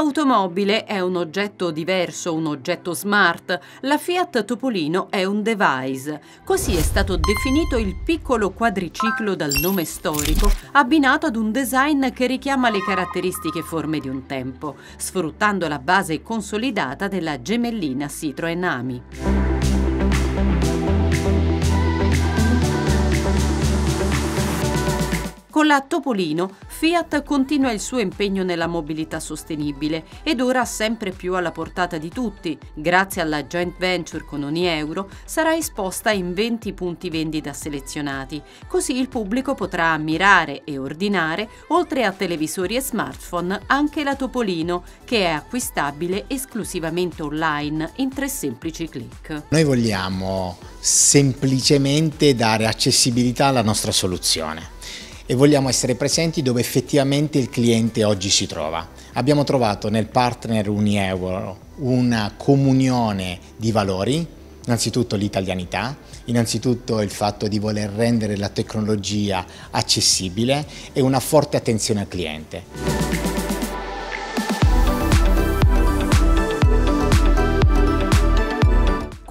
Un'automobile è un oggetto diverso, un oggetto smart. La Fiat Topolino è un device. Così è stato definito il piccolo quadriciclo dal nome storico, abbinato ad un design che richiama le caratteristiche e forme di un tempo, sfruttando la base consolidata della gemellina Citroën Ami. Con la Topolino, Fiat continua il suo impegno nella mobilità sostenibile ed ora sempre più alla portata di tutti. Grazie alla joint venture con Unieuro sarà esposta in 20 punti vendita selezionati, così il pubblico potrà ammirare e ordinare, oltre a televisori e smartphone, anche la Topolino, che è acquistabile esclusivamente online in 3 semplici clic. Noi vogliamo semplicemente dare accessibilità alla nostra soluzione e vogliamo essere presenti dove effettivamente il cliente oggi si trova. Abbiamo trovato nel partner Unieuro una comunione di valori, innanzitutto l'italianità, innanzitutto il fatto di voler rendere la tecnologia accessibile e una forte attenzione al cliente.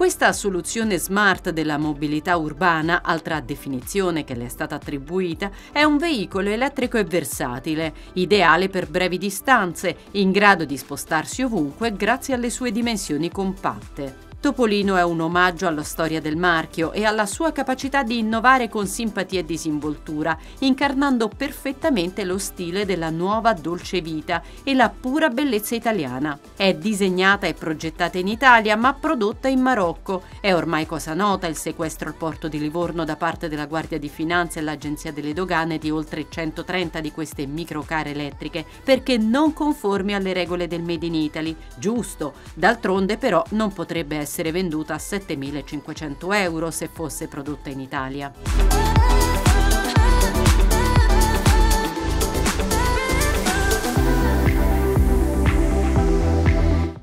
Questa soluzione smart della mobilità urbana, altra definizione che le è stata attribuita, è un veicolo elettrico e versatile, ideale per brevi distanze, in grado di spostarsi ovunque grazie alle sue dimensioni compatte. Topolino è un omaggio alla storia del marchio e alla sua capacità di innovare con simpatia e disinvoltura, incarnando perfettamente lo stile della nuova dolce vita e la pura bellezza italiana. È disegnata e progettata in Italia, ma prodotta in Marocco. È ormai cosa nota il sequestro al porto di Livorno da parte della Guardia di Finanza e l'Agenzia delle Dogane di oltre 130 di queste microcare elettriche, perché non conformi alle regole del Made in Italy. Giusto, d'altronde però non potrebbe essere venduta a 7.500 euro se fosse prodotta in Italia.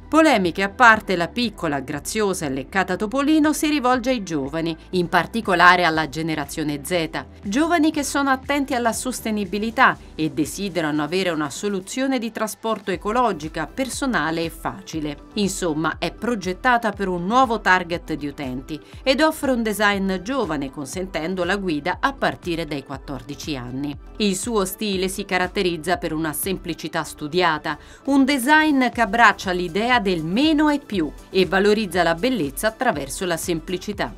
Polemiche a parte, la piccola, graziosa e leccata Topolino si rivolge ai giovani, in particolare alla generazione Z, giovani che sono attenti alla sostenibilità e desiderano avere una soluzione di trasporto ecologica, personale e facile. Insomma, è progettata per un nuovo target di utenti ed offre un design giovane, consentendo la guida a partire dai 14 anni. Il suo stile si caratterizza per una semplicità studiata, un design che abbraccia l'idea del meno e più e valorizza la bellezza attraverso la semplicità.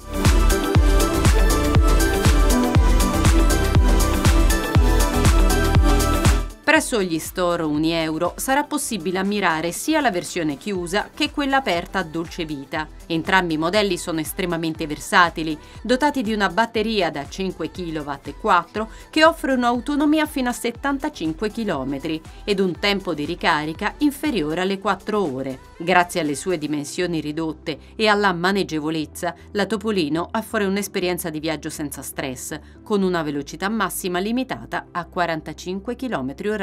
Presso gli store Unieuro sarà possibile ammirare sia la versione chiusa che quella aperta a dolce vita. Entrambi i modelli sono estremamente versatili, dotati di una batteria da 5,4 kW che offre un'autonomia fino a 75 km ed un tempo di ricarica inferiore alle 4 ore. Grazie alle sue dimensioni ridotte e alla maneggevolezza, la Topolino offre un'esperienza di viaggio senza stress, con una velocità massima limitata a 45 km/h.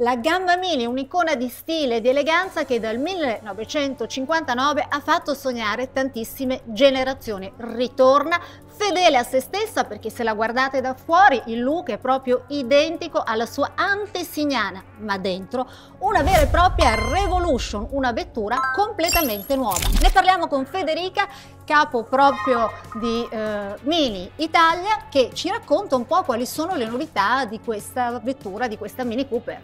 La gamma Mini, un'icona di stile e di eleganza che dal 1959 ha fatto sognare tantissime generazioni. Ritorna fedele a se stessa, perché se la guardate da fuori il look è proprio identico alla sua antesignana, ma dentro una vera e propria revolution, una vettura completamente nuova. Ne parliamo con Federica, capo proprio di Mini Italia, che ci racconta un po' quali sono le novità di questa vettura, di questa Mini Cooper.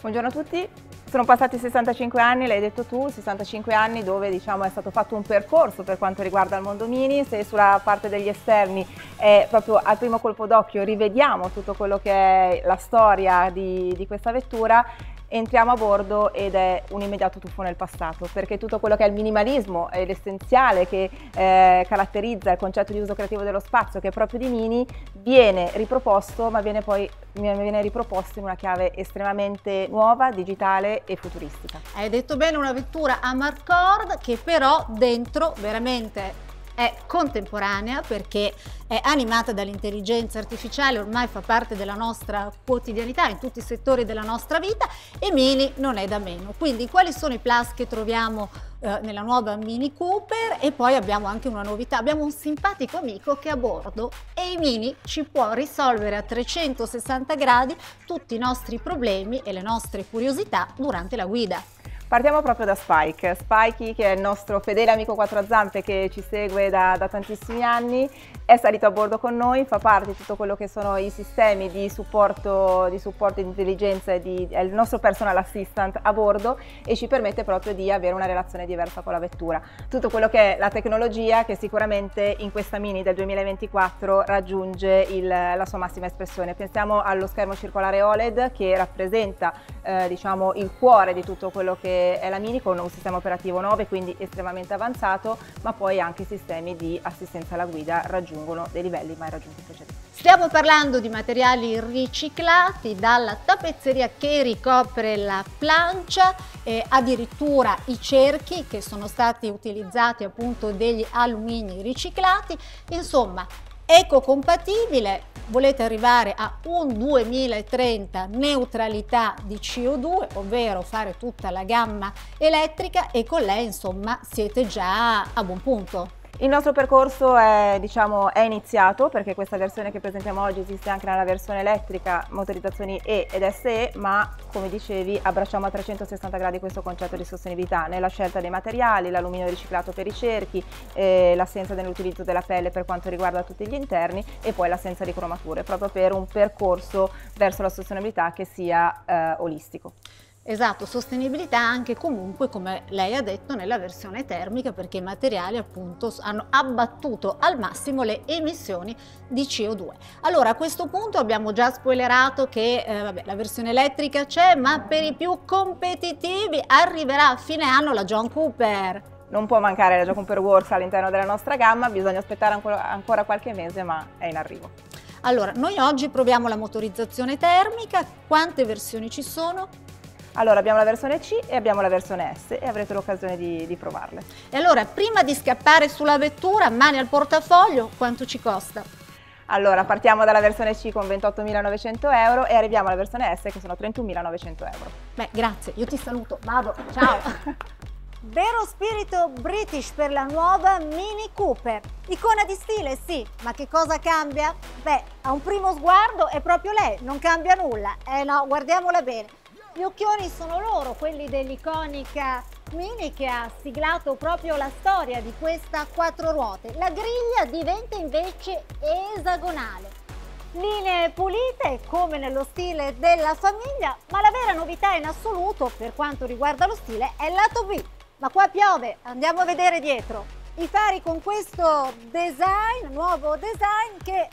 Buongiorno a tutti. Sono passati 65 anni, l'hai detto tu, 65 anni dove, diciamo, è stato fatto un percorso per quanto riguarda il mondo Mini. Se sulla parte degli esterni proprio al primo colpo d'occhio rivediamo tutto quello che è la storia di questa vettura, entriamo a bordo ed è un immediato tuffo nel passato, perché tutto quello che è il minimalismo e l'essenziale che caratterizza il concetto di uso creativo dello spazio, che è proprio di Mini, viene riproposto, ma viene riproposto in una chiave estremamente nuova, digitale e futuristica. Hai detto bene, una vettura a marcord che però dentro veramente è contemporanea perché è animata dall'intelligenza artificiale, ormai fa parte della nostra quotidianità in tutti i settori della nostra vita, e Mini non è da meno. Quindi quali sono i plus che troviamo nella nuova Mini Cooper? E poi abbiamo anche una novità, abbiamo un simpatico amico che è a bordo e Mini ci può risolvere a 360 gradi tutti i nostri problemi e le nostre curiosità durante la guida. Partiamo proprio da Spike, che è il nostro fedele amico quattro zampe che ci segue da tantissimi anni, è salito a bordo con noi, fa parte di tutto quello che sono i sistemi di supporto, di intelligenza, è il nostro personal assistant a bordo e ci permette proprio di avere una relazione diversa con la vettura. Tutto quello che è la tecnologia che sicuramente in questa Mini del 2024 raggiunge la sua massima espressione. Pensiamo allo schermo circolare OLED che rappresenta diciamo, il cuore di tutto quello che è la Mini, con un sistema operativo 9, quindi estremamente avanzato, ma poi anche i sistemi di assistenza alla guida raggiungono dei livelli mai raggiunti in precedenza. Stiamo parlando di materiali riciclati, dalla tappezzeria che ricopre la plancia, addirittura i cerchi che sono stati utilizzati appunto degli alumini riciclati, insomma ecocompatibile. Volete arrivare a un 2030 neutralità di CO2, ovvero fare tutta la gamma elettrica, e con lei insomma siete già a buon punto. Il nostro percorso è, diciamo, è iniziato, perché questa versione che presentiamo oggi esiste anche nella versione elettrica, motorizzazioni E ed SE, ma come dicevi abbracciamo a 360 gradi questo concetto di sostenibilità nella scelta dei materiali, l'alluminio riciclato per i cerchi, l'assenza nell'utilizzo della pelle per quanto riguarda tutti gli interni e poi l'assenza di cromature, proprio per un percorso verso la sostenibilità che sia olistico. Esatto, sostenibilità anche comunque, come lei ha detto, nella versione termica, perché i materiali appunto hanno abbattuto al massimo le emissioni di CO2. Allora, a questo punto abbiamo già spoilerato che vabbè, la versione elettrica c'è, ma per i più competitivi arriverà a fine anno la John Cooper. Non può mancare la John Cooper Works all'interno della nostra gamma, bisogna aspettare ancora qualche mese, ma è in arrivo. Allora, noi oggi proviamo la motorizzazione termica. Quante versioni ci sono? Allora, abbiamo la versione C e abbiamo la versione S e avrete l'occasione di provarle. E allora, prima di scappare sulla vettura, mani al portafoglio, quanto ci costa? Allora, partiamo dalla versione C con 28.900 euro e arriviamo alla versione S che sono 31.900 euro. Beh, grazie, io ti saluto, vado, ciao! Vero spirito British per la nuova Mini Cooper. Icona di stile, sì, ma che cosa cambia? Beh, a un primo sguardo è proprio lei, non cambia nulla. Eh no, guardiamola bene. Gli occhioni sono loro, quelli dell'iconica Mini che ha siglato proprio la storia di questa quattro ruote. La griglia diventa invece esagonale. Linee pulite come nello stile della famiglia, ma la vera novità in assoluto per quanto riguarda lo stile è il lato B. Ma qua piove, andiamo a vedere dietro. I fari con questo design, nuovo design che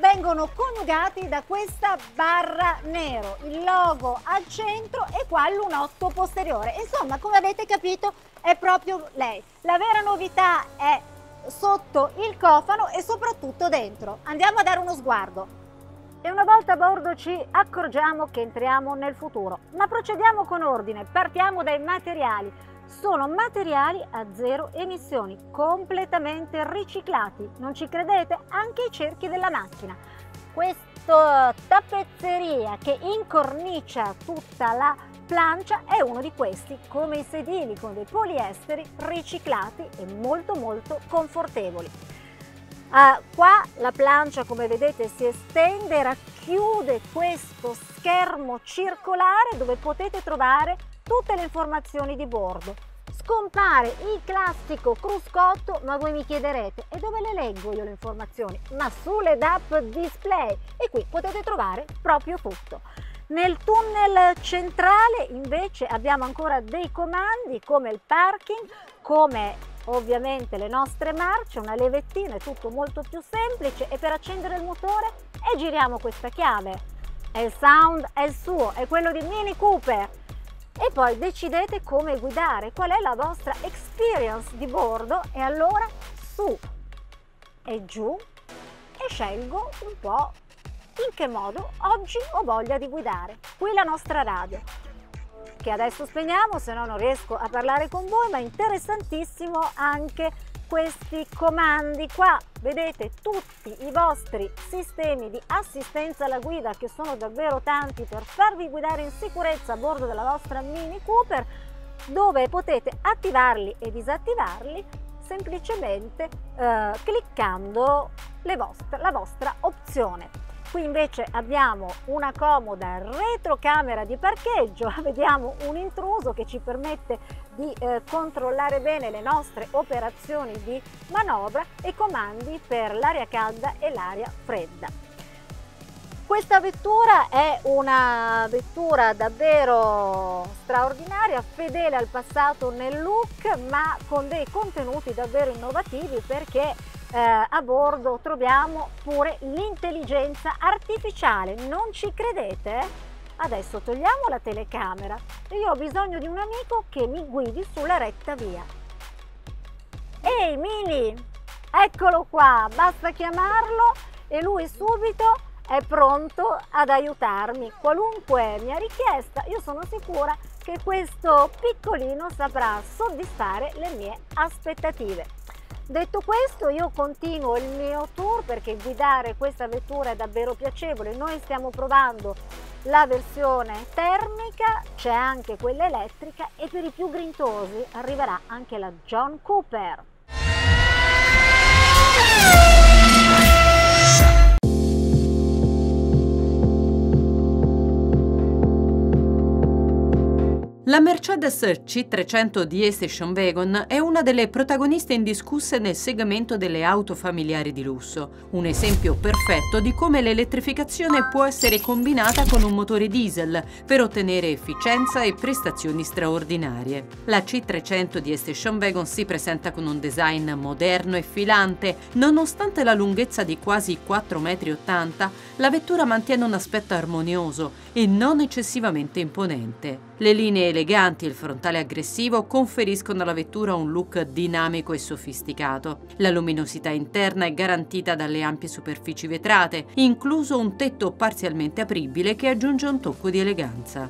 vengono coniugati da questa barra nero, il logo al centro e qua l'unotto posteriore. Insomma, come avete capito, è proprio lei. La vera novità è sotto il cofano e soprattutto dentro. Andiamo a dare uno sguardo. E una volta a bordo ci accorgiamo che entriamo nel futuro. Ma procediamo con ordine, partiamo dai materiali. Sono materiali a zero emissioni, completamente riciclati, non ci credete? Anche i cerchi della macchina. Questa tappezzeria che incornicia tutta la plancia è uno di questi, come i sedili con dei poliesteri riciclati e molto confortevoli. Qua la plancia, come vedete, si estende, racchiude questo schermo circolare dove potete trovare tutte le informazioni di bordo. Scompare il classico cruscotto, ma voi mi chiederete: e dove le leggo io le informazioni? Ma sulle DAP display, e qui potete trovare proprio tutto. Nel tunnel centrale invece abbiamo ancora dei comandi come il parking, come ovviamente le nostre marce, una levettina, è tutto molto più semplice. E per accendere il motore e giriamo questa chiave. E il sound è il suo, è quello di Mini Cooper. E poi decidete come guidare, qual è la vostra experience di bordo, e allora su e giù, e scelgo un po' in che modo oggi ho voglia di guidare. Qui la nostra radio, che adesso spegniamo, se no non riesco a parlare con voi, ma è interessantissimo anche questi comandi qua, vedete tutti i vostri sistemi di assistenza alla guida, che sono davvero tanti, per farvi guidare in sicurezza a bordo della vostra Mini Cooper, dove potete attivarli e disattivarli semplicemente cliccando la vostra opzione. Qui invece abbiamo una comoda retrocamera di parcheggio, vediamo un intruso che ci permette di controllare bene le nostre operazioni di manovra e comandi per l'aria calda e l'aria fredda. Questa vettura è una vettura davvero straordinaria, fedele al passato nel look, ma con dei contenuti davvero innovativi, perché a bordo troviamo pure l'intelligenza artificiale. Non ci credete? Adesso togliamo la telecamera. Io ho bisogno di un amico che mi guidi sulla retta via. Ehi Mini, eccolo qua, basta chiamarlo e lui subito è pronto ad aiutarmi. Qualunque mia richiesta, io sono sicura che questo piccolino saprà soddisfare le mie aspettative. Detto questo, io continuo il mio tour, perché guidare questa vettura è davvero piacevole. Noi stiamo provando la versione termica, c'è anche quella elettrica e per i più grintosi arriverà anche la John Cooper. La Mercedes C300 de SW è una delle protagoniste indiscusse nel segmento delle auto familiari di lusso, un esempio perfetto di come l'elettrificazione può essere combinata con un motore diesel per ottenere efficienza e prestazioni straordinarie. La C300 de SW si presenta con un design moderno e filante. Nonostante la lunghezza di quasi 4,80 metri, la vettura mantiene un aspetto armonioso e non eccessivamente imponente. Le linee eleganti e il frontale aggressivo conferiscono alla vettura un look dinamico e sofisticato. La luminosità interna è garantita dalle ampie superfici vetrate, incluso un tetto parzialmente apribile che aggiunge un tocco di eleganza.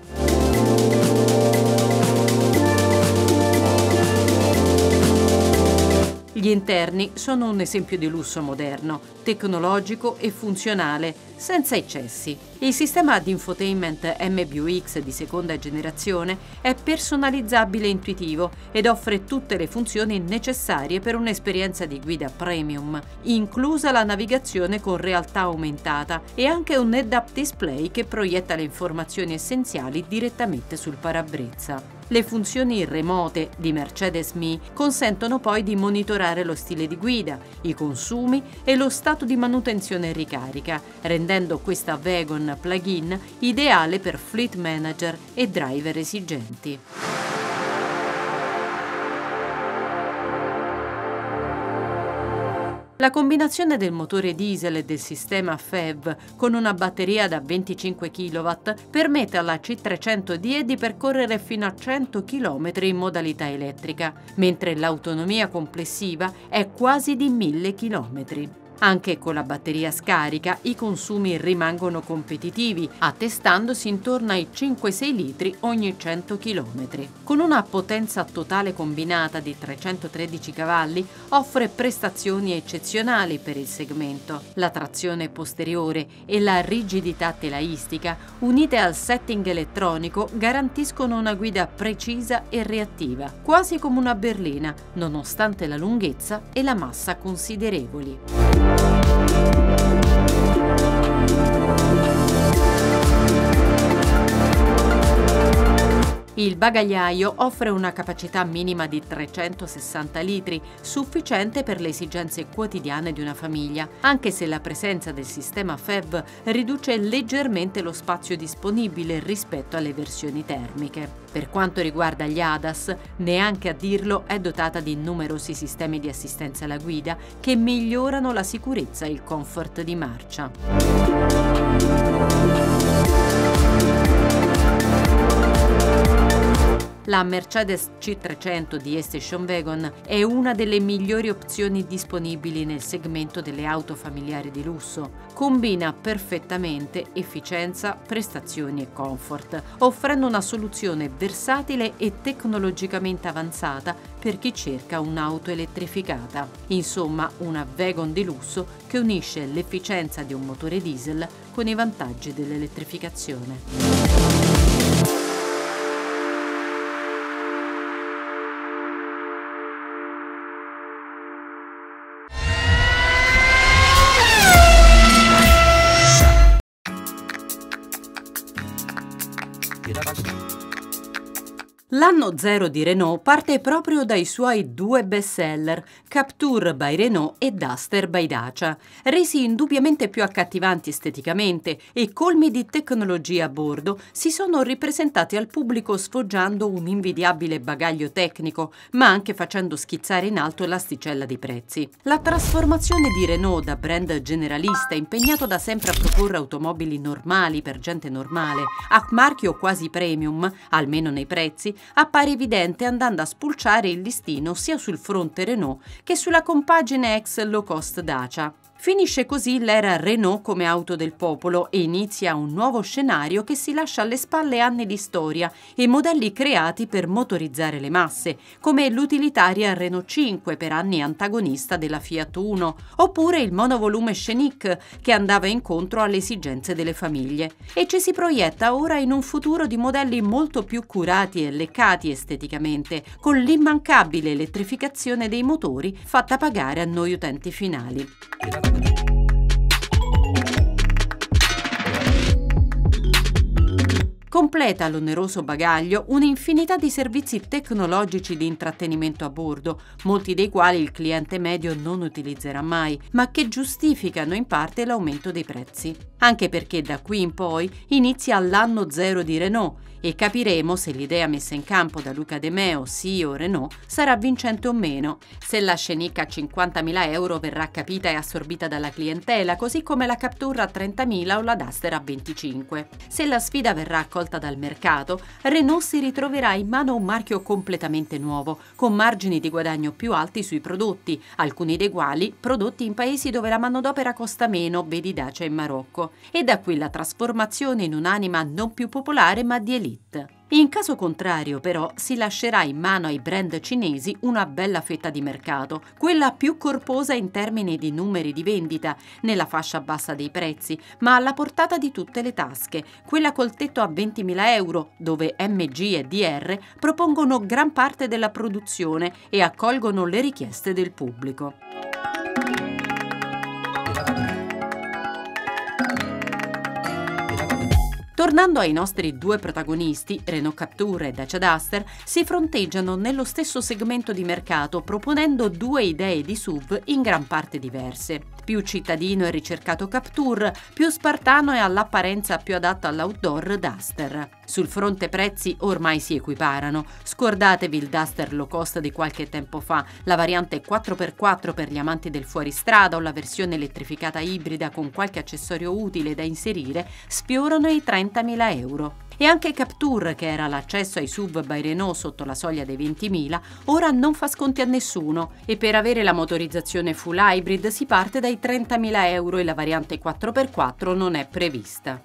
Gli interni sono un esempio di lusso moderno, tecnologico e funzionale, senza eccessi. Il sistema di infotainment MBUX di seconda generazione è personalizzabile e intuitivo ed offre tutte le funzioni necessarie per un'esperienza di guida premium, inclusa la navigazione con realtà aumentata e anche un head-up display che proietta le informazioni essenziali direttamente sul parabrezza. Le funzioni remote di Mercedes Me consentono poi di monitorare lo stile di guida, i consumi e lo stato di manutenzione e ricarica, rendendo questa wagon plug-in ideale per fleet manager e driver esigenti. La combinazione del motore diesel e del sistema FEV con una batteria da 25 kW permette alla C300D di percorrere fino a 100 km in modalità elettrica, mentre l'autonomia complessiva è quasi di 1000 km. Anche con la batteria scarica i consumi rimangono competitivi, attestandosi intorno ai 5-6 litri ogni 100 km. Con una potenza totale combinata di 313 cavalli offre prestazioni eccezionali per il segmento. La trazione posteriore e la rigidità telaistica, unite al setting elettronico, garantiscono una guida precisa e reattiva, quasi come una berlina, nonostante la lunghezza e la massa considerevoli. Il bagagliaio offre una capacità minima di 360 litri, sufficiente per le esigenze quotidiane di una famiglia, anche se la presenza del sistema FEV riduce leggermente lo spazio disponibile rispetto alle versioni termiche. Per quanto riguarda gli ADAS, neanche a dirlo, è dotata di numerosi sistemi di assistenza alla guida che migliorano la sicurezza e il comfort di marcia. la Mercedes C300 di SW è una delle migliori opzioni disponibili nel segmento delle auto familiari di lusso. Combina perfettamente efficienza, prestazioni e comfort, offrendo una soluzione versatile e tecnologicamente avanzata per chi cerca un'auto elettrificata. Insomma, una wagon di lusso che unisce l'efficienza di un motore diesel con i vantaggi dell'elettrificazione. L'anno zero di Renault parte proprio dai suoi due bestseller, Captur by Renault e Duster by Dacia, resi indubbiamente più accattivanti esteticamente e colmi di tecnologia a bordo, si sono ripresentati al pubblico sfoggiando un invidiabile bagaglio tecnico, ma anche facendo schizzare in alto l'asticella dei prezzi. La trasformazione di Renault da brand generalista, impegnato da sempre a proporre automobili normali per gente normale, a marchio quasi premium, almeno nei prezzi, appare evidente andando a spulciare il listino sia sul fronte Renault che sulla compagine ex low cost Dacia. Finisce così l'era Renault come auto del popolo e inizia un nuovo scenario che si lascia alle spalle anni di storia e modelli creati per motorizzare le masse, come l'utilitaria Renault 5 per anni antagonista della Fiat Uno, oppure il monovolume Scenic che andava incontro alle esigenze delle famiglie. E ci si proietta ora in un futuro di modelli molto più curati e leccati esteticamente, con l'immancabile elettrificazione dei motori fatta pagare a noi utenti finali. Completa l'oneroso bagaglio un'infinità di servizi tecnologici di intrattenimento a bordo, molti dei quali il cliente medio non utilizzerà mai, ma che giustificano in parte l'aumento dei prezzi. Anche perché da qui in poi inizia l'anno zero di Renault e capiremo se l'idea messa in campo da Luca De Meo, CEO Renault, sarà vincente o meno, se la Scenic a 50.000 euro verrà capita e assorbita dalla clientela, così come la Captur a 30.000 o la Duster a 25. Se la sfida verrà accolta dal mercato, Renault si ritroverà in mano un marchio completamente nuovo, con margini di guadagno più alti sui prodotti, alcuni dei quali prodotti in paesi dove la manodopera costa meno, vedi Dacia in Marocco. E da qui la trasformazione in un'anima non più popolare ma di elite. In caso contrario, però, si lascerà in mano ai brand cinesi una bella fetta di mercato, quella più corposa in termini di numeri di vendita, nella fascia bassa dei prezzi, ma alla portata di tutte le tasche, quella col tetto a 20.000 euro, dove MG e DR propongono gran parte della produzione e accolgono le richieste del pubblico. Tornando ai nostri due protagonisti, Renault Captur e Dacia Duster, si fronteggiano nello stesso segmento di mercato proponendo due idee di SUV in gran parte diverse. Più cittadino e ricercato Captur, più spartano e all'apparenza più adatto all'outdoor Duster. Sul fronte prezzi ormai si equiparano, scordatevi il Duster low cost di qualche tempo fa, la variante 4x4 per gli amanti del fuoristrada o la versione elettrificata ibrida con qualche accessorio utile da inserire sfiorano i 30.000 euro. E anche Captur, che era l'accesso ai SUV by Renault sotto la soglia dei 20.000, ora non fa sconti a nessuno e per avere la motorizzazione full hybrid si parte dai 30.000 euro e la variante 4x4 non è prevista.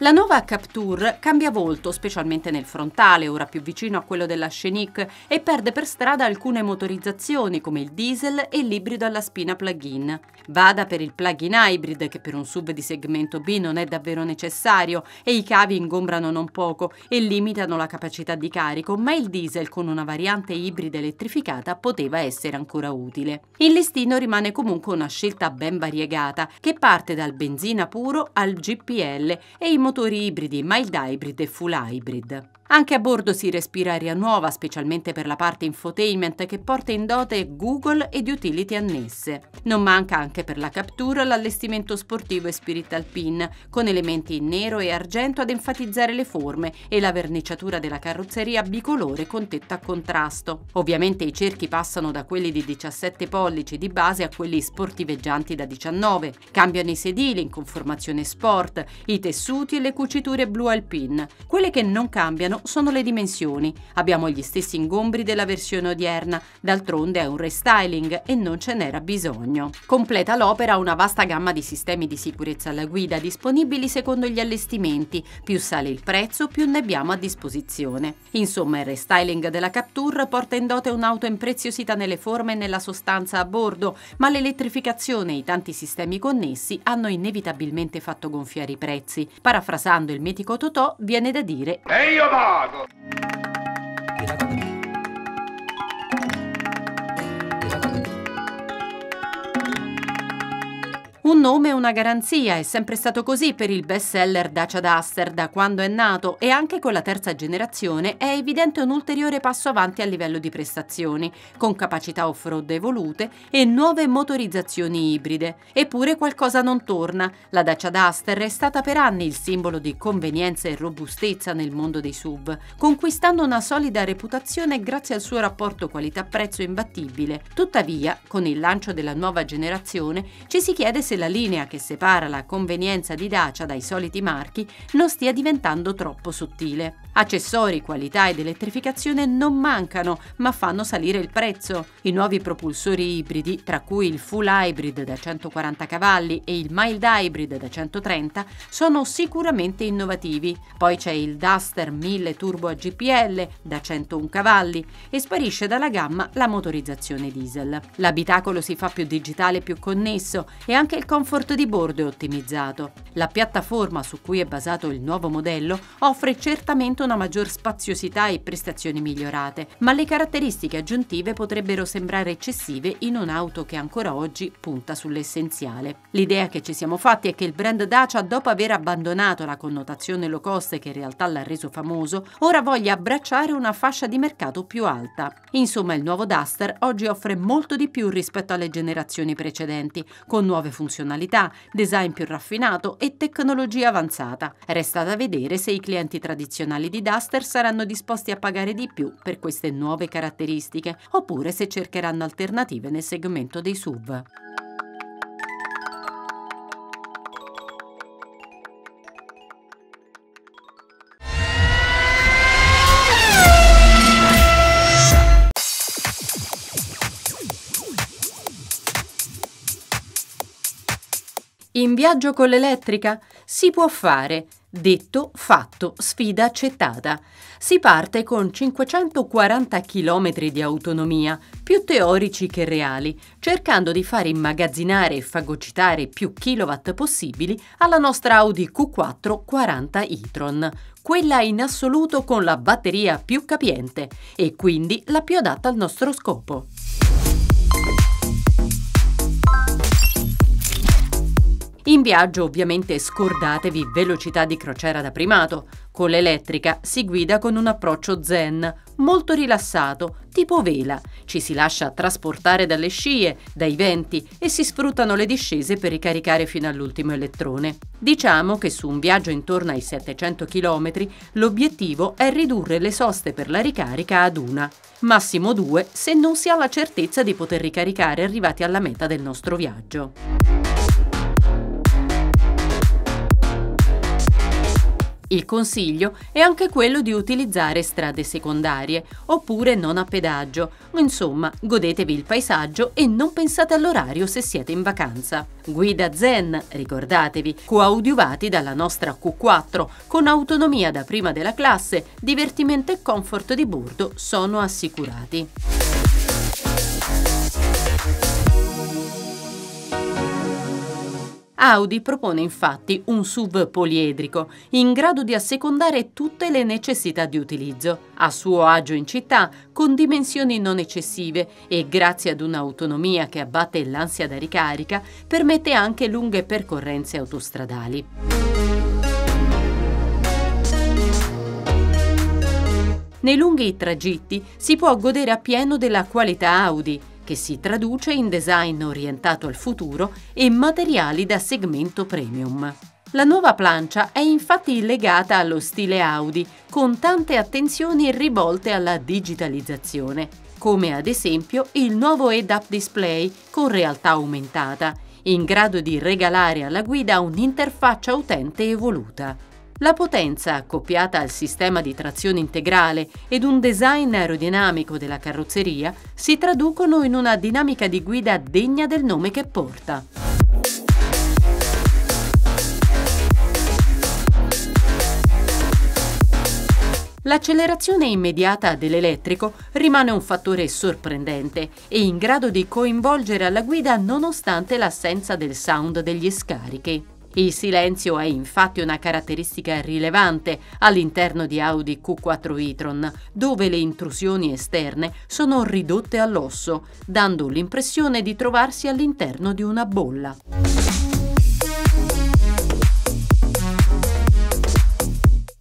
La nuova Captur cambia volto, specialmente nel frontale, ora più vicino a quello della Scenic, e perde per strada alcune motorizzazioni come il diesel e l'ibrido alla spina plug-in. Vada per il plug-in hybrid, che per un SUV di segmento B non è davvero necessario e i cavi ingombrano non poco e limitano la capacità di carico, ma il diesel con una variante ibrida elettrificata poteva essere ancora utile. Il listino rimane comunque una scelta ben variegata, che parte dal benzina puro al GPL e i motori ibridi, mild hybrid e full hybrid. Anche a bordo si respira aria nuova, specialmente per la parte infotainment che porta in dote Google ed utility annesse. Non manca anche per la Captur l'allestimento sportivo e Spirit Alpine, con elementi in nero e argento ad enfatizzare le forme e la verniciatura della carrozzeria bicolore con tetto a contrasto. Ovviamente i cerchi passano da quelli di 17 pollici di base a quelli sportiveggianti da 19. Cambiano i sedili in conformazione sport, i tessuti e le cuciture blu Alpine. Quelle che non cambiano sono le dimensioni. Abbiamo gli stessi ingombri della versione odierna, d'altronde è un restyling e non ce n'era bisogno. Completa l'opera una vasta gamma di sistemi di sicurezza alla guida disponibili secondo gli allestimenti, più sale il prezzo più ne abbiamo a disposizione. Insomma, il restyling della Captur porta in dote un'auto impreziosita nelle forme e nella sostanza a bordo, ma l'elettrificazione e i tanti sistemi connessi hanno inevitabilmente fatto gonfiare i prezzi. Parafrasando il mitico Totò, viene da dire: e io pago! Un nome e una garanzia, è sempre stato così per il bestseller Dacia Duster da quando è nato, e anche con la terza generazione è evidente un ulteriore passo avanti a livello di prestazioni, con capacità off-road evolute e nuove motorizzazioni ibride. Eppure qualcosa non torna. La Dacia Duster è stata per anni il simbolo di convenienza e robustezza nel mondo dei SUV, conquistando una solida reputazione grazie al suo rapporto qualità-prezzo imbattibile. Tuttavia, con il lancio della nuova generazione, ci si chiede se la linea che separa la convenienza di Dacia dai soliti marchi non stia diventando troppo sottile. Accessori, qualità ed elettrificazione non mancano, ma fanno salire il prezzo. I nuovi propulsori ibridi, tra cui il full hybrid da 140 cavalli e il mild hybrid da 130, sono sicuramente innovativi. Poi c'è il Duster 1000 turbo a GPL da 101 cavalli e sparisce dalla gamma la motorizzazione diesel. L'abitacolo si fa più digitale e più connesso, e anche il comfort di bordo è ottimizzato. La piattaforma su cui è basato il nuovo modello offre certamente una maggior spaziosità e prestazioni migliorate, ma le caratteristiche aggiuntive potrebbero sembrare eccessive in un'auto che ancora oggi punta sull'essenziale. L'idea che ci siamo fatti è che il brand Dacia, dopo aver abbandonato la connotazione low cost che in realtà l'ha reso famoso, ora voglia abbracciare una fascia di mercato più alta. Insomma, il nuovo Duster oggi offre molto di più rispetto alle generazioni precedenti, con nuove funzionalità, design più raffinato e tecnologia avanzata. Resta da vedere se i clienti tradizionali di Duster saranno disposti a pagare di più per queste nuove caratteristiche, oppure se cercheranno alternative nel segmento dei SUV. In viaggio con l'elettrica? Si può fare! Detto, fatto, sfida accettata. Si parte con 540 km di autonomia, più teorici che reali, cercando di far immagazzinare e fagocitare più kilowatt possibili alla nostra Audi Q4 40 e-tron, quella in assoluto con la batteria più capiente e quindi la più adatta al nostro scopo. In viaggio ovviamente scordatevi velocità di crociera da primato. Con l'elettrica si guida con un approccio zen, molto rilassato, tipo vela. Ci si lascia trasportare dalle scie, dai venti, e si sfruttano le discese per ricaricare fino all'ultimo elettrone. Diciamo che su un viaggio intorno ai 700 km l'obiettivo è ridurre le soste per la ricarica ad una, massimo due se non si ha la certezza di poter ricaricare arrivati alla meta del nostro viaggio. Il consiglio è anche quello di utilizzare strade secondarie oppure non a pedaggio. Insomma, godetevi il paesaggio e non pensate all'orario se siete in vacanza. Guida zen, ricordatevi, coadiuvati dalla nostra Q4, con autonomia da prima della classe, divertimento e comfort di bordo sono assicurati. Audi propone infatti un SUV poliedrico, in grado di assecondare tutte le necessità di utilizzo, a suo agio in città, con dimensioni non eccessive e, grazie ad un'autonomia che abbatte l'ansia da ricarica, permette anche lunghe percorrenze autostradali. Nei lunghi tragitti si può godere appieno della qualità Audi, che si traduce in design orientato al futuro e materiali da segmento premium. La nuova plancia è infatti legata allo stile Audi, con tante attenzioni rivolte alla digitalizzazione, come ad esempio il nuovo head-up display con realtà aumentata, in grado di regalare alla guida un'interfaccia utente evoluta. La potenza, accoppiata al sistema di trazione integrale ed un design aerodinamico della carrozzeria, si traducono in una dinamica di guida degna del nome che porta. L'accelerazione immediata dell'elettrico rimane un fattore sorprendente e in grado di coinvolgere alla guida nonostante l'assenza del sound degli scarichi. Il silenzio è infatti una caratteristica rilevante all'interno di Audi Q4 e-tron, dove le intrusioni esterne sono ridotte all'osso, dando l'impressione di trovarsi all'interno di una bolla.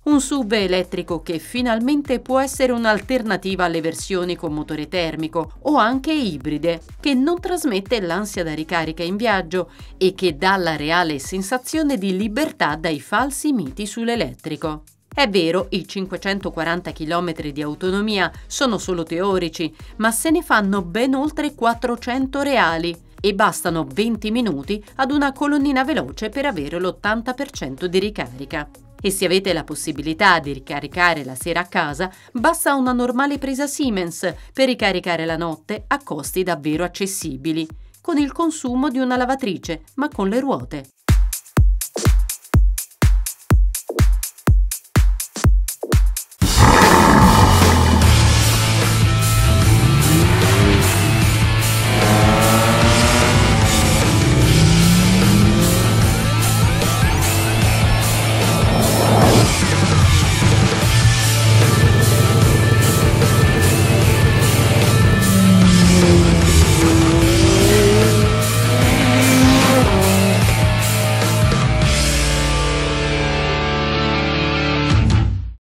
Un SUV elettrico che finalmente può essere un'alternativa alle versioni con motore termico o anche ibride, che non trasmette l'ansia da ricarica in viaggio e che dà la reale sensazione di libertà dai falsi miti sull'elettrico. È vero, i 540 km di autonomia sono solo teorici, ma se ne fanno ben oltre 400 reali e bastano 20 minuti ad una colonnina veloce per avere l'80% di ricarica. E se avete la possibilità di ricaricare la sera a casa, basta una normale presa Siemens per ricaricare la notte a costi davvero accessibili, con il consumo di una lavatrice, ma con le ruote.